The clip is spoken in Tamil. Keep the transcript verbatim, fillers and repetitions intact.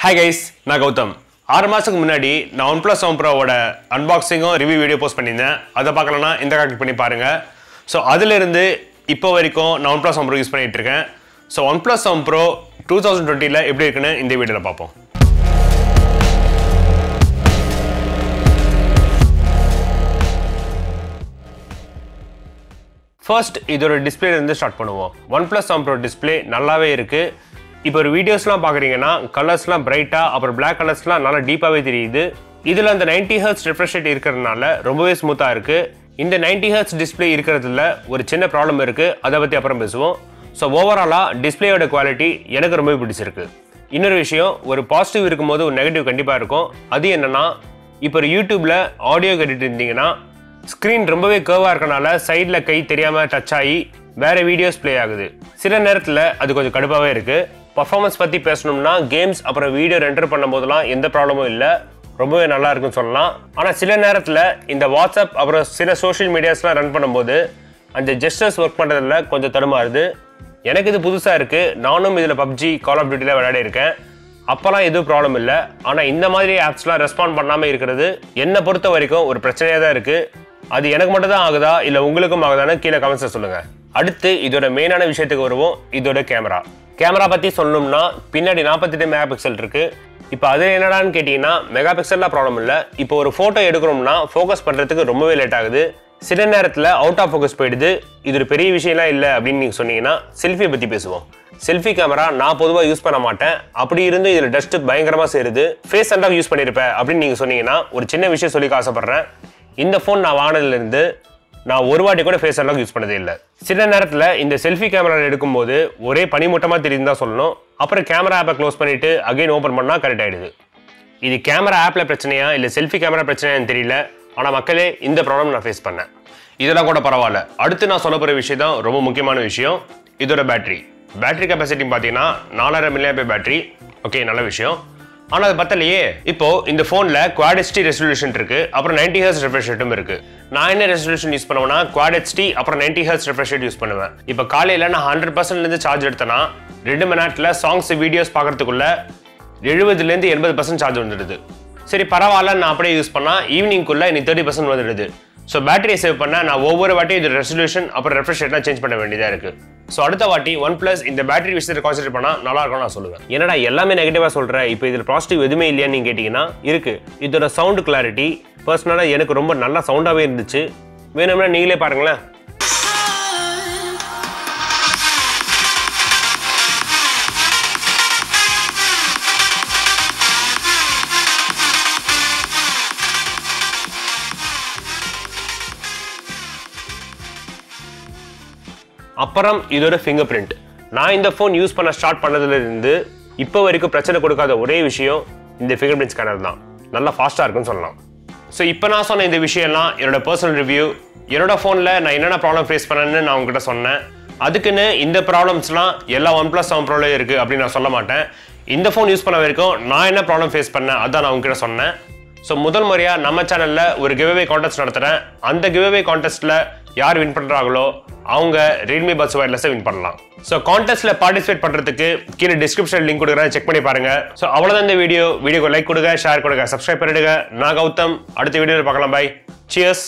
Hi guys, I am Gautam. six months ago, I have posted an unboxing and review video. That's why you can click on. So, that's why now I am using OnePlus seven Pro. So, OnePlus seven Pro twenty twenty, how is it in this video? First, we start with this display. OnePlus seven Pro display is very good. If you look at videos, colors are bright and black colors are deep. This is ninety hertz refresh rate, it is very smooth. In the ninety hertz display, there is a small problem, that's what we will talk. So overall, the display quality is very good. In this video, there is a positive and a negative. That is why, now you are editing audio on YouTube, the screen is very curved and the side is touched and the videos play. In this case, it is very good. Performance பத்தி பேசணும்னா கேம்ஸ் அப்புறம் வீடியோ ரெண்டர் பண்ணும்போதுலாம் எந்த ப்ராப்ளமும் இல்ல ரொம்பவே நல்லா இருக்குன்னு சொல்லலாம். ஆனா சில நேரத்துல இந்த வாட்ஸ்அப் அப்புறம் சில சோஷியல் மீடியாஸ்லாம் ரன் பண்ணும்போது அந்த ஜெஸ்டர்ஸ் வர்க் பண்றதுல கொஞ்சம் தடுமாறுது. எனக்கு இது புதுசா இருக்கு. நானும் இதுல P U B G, Call of Duty விளையாடி இருக்கேன். அப்பலாம் எதுவும் ப்ராப்ளம் இல்ல. ஆனா இந்த மாதிரி ஆப்ஸ்லாம் ரெஸ்பான்ஸ் பண்ணாம இருக்குறது என்ன பொறுத்த வரைக்கும் ஒரு பிரச்சனையா தான் இருக்கு. அது எனக்கு மட்டும் தான் ஆகுதா இல்ல உங்களுக்கும் ஆகுதான்னு கீழ கமெண்ட்ஸ்ல சொல்லுங்க. அடுத்து இதோட மெயினான விஷயத்துக்கு வருவோம். இதோட கேமரா கேமரா பத்தி சொல்லணும்னா பின்னாடி forty-two மெகாபிக்சல் இருக்கு. இப்போ அது என்னடான்னு கேட்டினா மெகாபிக்சல்ல ப்ராப்ளம் இல்ல. இப்போ ஒரு போட்டோ எடுக்கறோம்னா ஃபோகஸ் பண்றதுக்கு ரொம்பவே லேட் ஆகுது. சில நேரத்துல அவுட் ஆஃப் ஃபோகஸ் போயிடுது. இது ஒரு பெரிய விஷயம்லாம் இல்ல அப்படினு நீங்க சொன்னீங்கனா செல்ஃபி பத்தி பேசுவோம். செல்ஃபி கேமரா நான் பொதுவா யூஸ் பண்ண மாட்டேன். அப்படி இருந்து இதுல டஸ்ட் பயங்கரமா சேருது. ஃபேஸ் அன்லாக் யூஸ் பண்ணிருப்பேன் அப்படினு நீங்க சொன்னீங்கனா ஒரு சின்ன விஷயம் சொல்லி ஆசைப்படுறேன். இந்த ஃபோன் நான் வாங்குனதுல இருந்து நான் ஒரு வாட்டி கூட ஃபேஸ் அன்லாக் யூஸ் பண்ணதே இல்லை. சில நேரத்தில் இந்த செல்ஃபி கேமராவில் எடுக்கும்போது ஒரே பனிமூட்டமாக தெரியுதுன்னு தான் சொல்லணும். அப்புறம் கேமரா ஆப்பை க்ளோஸ் பண்ணிவிட்டு அகைன் ஓப்பன் பண்ணால் கரெக்ட் ஆகிடுது. இது கேமரா ஆப்பில் பிரச்சனையா இல்லை செல்ஃபி கேமரா பிரச்சனையான்னு தெரியல. ஆனால் மக்களே இந்த ப்ராப்ளம் நான் ஃபேஸ் பண்ணேன். இதெல்லாம் கூட பரவாயில்ல. அடுத்து நான் சொல்ல போகிற விஷயம் தான் ரொம்ப முக்கியமான விஷயம். இதோட பேட்டரி பேட்டரி கெப்பாசிட்டின்னு பார்த்தீங்கன்னா நாலாயிரம் மில்லி ஆம்பியர் பேட்டரி. ஓகே, நல்ல விஷயம். ஆனால் அது பத்தலையே. இப்போ இந்த ஃபோனில் குவாட் எச்டி ரெசல்யூஷன் இருக்கு. அப்புறம் நைன்டி ஹெர்ஸ் ரெஃப்ரெஷ் ரேட்டும் இருக்கு. நான் என்ன ரெசல்யூஷன் யூஸ் பண்ணுவேன்னா குவாட் எச்டி அப்புறம் ninety hertz refresh rate use பண்ணுவேன். இப்போ காலையில் நான் ஹண்ட்ரட் பர்சன்ட்லேருந்து சார்ஜ் எடுத்தேன்னா ரெண்டு மணி நேரத்தில் சாங்ஸ் வீடியோஸ் பார்க்கறதுக்குள்ள எழுபதுலேருந்து எண்பது பர்சன்ட் சார்ஜ் வந்துடுது. சரி பரவாயில்ல, நான் அப்படியே யூஸ் பண்ணால் ஈவினிங்குள்ளே இன்னைக்கு தேர்ட்டி பர்சன்ட் வந்துடுது. ஸோ பேட்டரியை சேவ் பண்ண நான் ஒவ்வொரு வாட்டியும் இது ரெசல்யூஷன் அப்புறம் ரெஃப்ரெஷ் ரேட்லாம் சேஞ்ச் பண்ண வேண்டியதாக இருக்குது. ஸோ அடுத்த வாட்டி ஒன் பிளஸ் இந்த பேட்டரி விஷயத்தை கான்சென்ட்ரேட் பண்ணால் நல்லா இருக்கும் நான் சொல்லுவேன். என்னடா எல்லாமே நெகட்டிவாக சொல்கிறேன், இப்போ இதில் பாசிட்டிவ் எதுவுமே இல்லையான்னு நீங்கள் கேட்டிங்கன்னா இருக்குது. இதோட சவுண்டு கிளாரிட்டி பர்சனலாக எனக்கு ரொம்ப நல்ல சவுண்டாகவே இருந்துச்சு. வேணும்னா நீங்களே பாருங்களேன். அப்புறம் இதோட ஃபிங்கர் பிரிண்ட் நான் இந்த ஃபோன் யூஸ் பண்ண ஸ்டார்ட் பண்ணதுலேருந்து இப்போ வரைக்கும் பிரச்சனை கொடுக்காத ஒரே விஷயம் இந்த ஃபிங்கர் பிரிண்ட் ஸ்கேனர் தான். நல்லா ஃபாஸ்ட்டாக இருக்குன்னு சொல்லலாம். ஸோ இப்போ நான் சொன்ன இந்த விஷயம்லாம் என்னோட பர்சனல் ரிவ்யூ. என்னோட ஃபோனில் நான் என்னென்ன ப்ராப்ளம் ஃபேஸ் பண்ணேன்னு நான் உங்ககிட்ட சொன்னேன். அதுக்குன்னு இந்த ப்ராப்ளம்ஸ்லாம் எல்லா ஒன் பிளஸ் செவன் ப்ரோலையும் இருக்குது அப்படின்னு நான் சொல்ல மாட்டேன். இந்த ஃபோன் யூஸ் பண்ண வரைக்கும் நான் என்ன ப்ராப்ளம் ஃபேஸ் பண்ணேன் அதான் நான் உங்ககிட்ட சொன்னேன். ஸோ முதல் முறையாக நம்ம சேனலில் ஒரு கிவ்அவே கான்டெஸ்ட் நடத்துகிறேன். அந்த கிவ்அவே கான்டெஸ்ட்டில் யார் வின் பண்ணுறாங்களோ அவங்க Realme Buds Wireless வின் பண்ணலாம். ஸோ கான்டெஸ்ட்ல பார்ட்டிசிபேட் பண்ணுறதுக்கு கீழே டிஸ்கிரிப்ஷன் லிங்க் கொடுக்குறேன், செக் பண்ணி பாருங்க. ஸோ அவ்வளோதான் இந்த வீடியோ. வீடியோக்கு லைக் கொடுங்க, ஷேர் கொடுங்க, சப்ஸ்கிரைப் பண்ணிடுங்க. நான் கௌதம், அடுத்த வீடியோவில் பார்க்கலாம். Bye, cheers.